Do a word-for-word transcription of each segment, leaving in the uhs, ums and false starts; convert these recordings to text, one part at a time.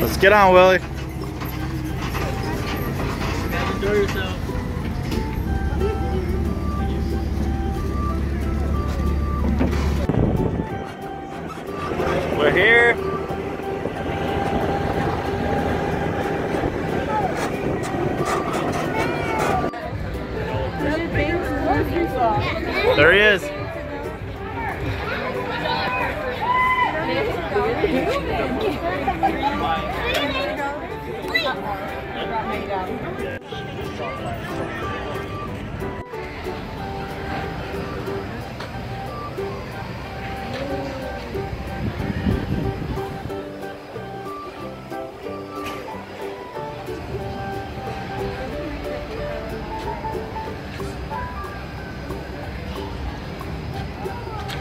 Let's get on, Willie. Enjoy yourself. We're here. There he is.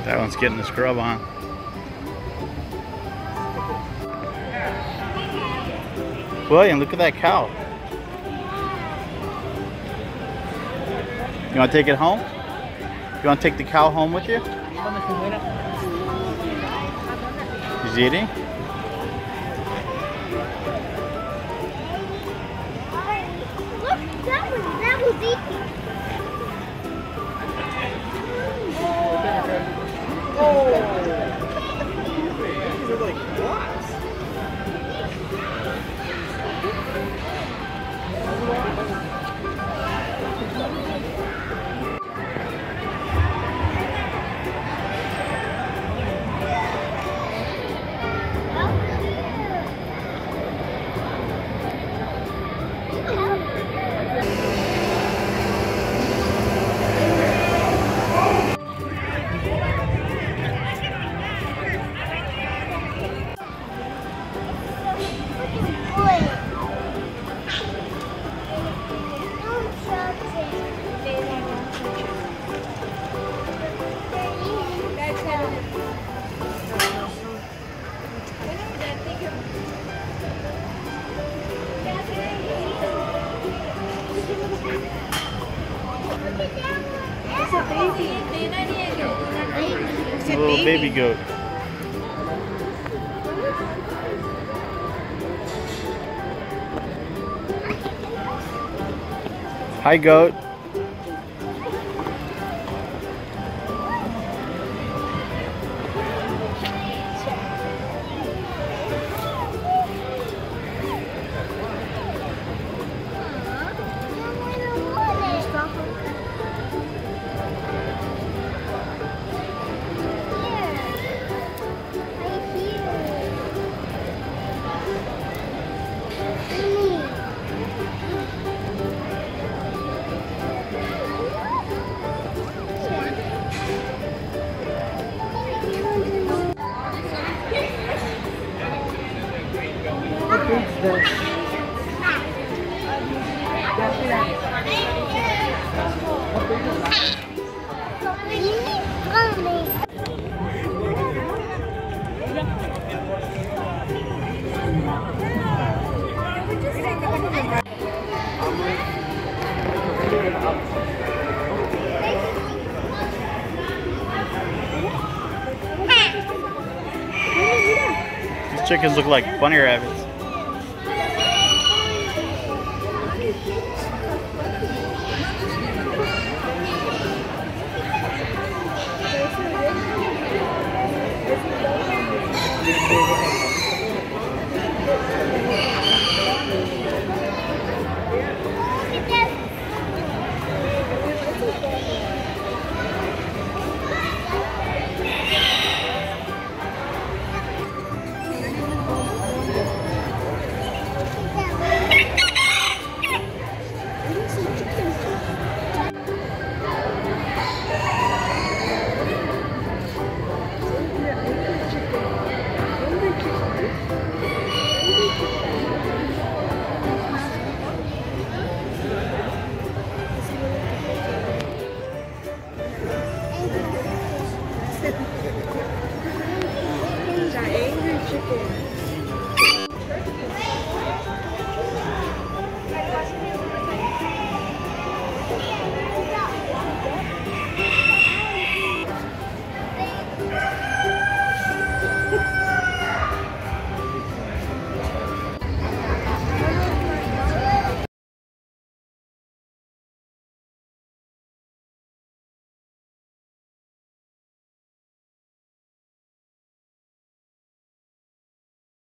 That one's getting the scrub on. William, look at that cow. You want to take it home? You want to take the cow home with you? He's eating? Look, that was, that was eating. It's a little baby goat. Hi, goat. These chickens look like bunny rabbits.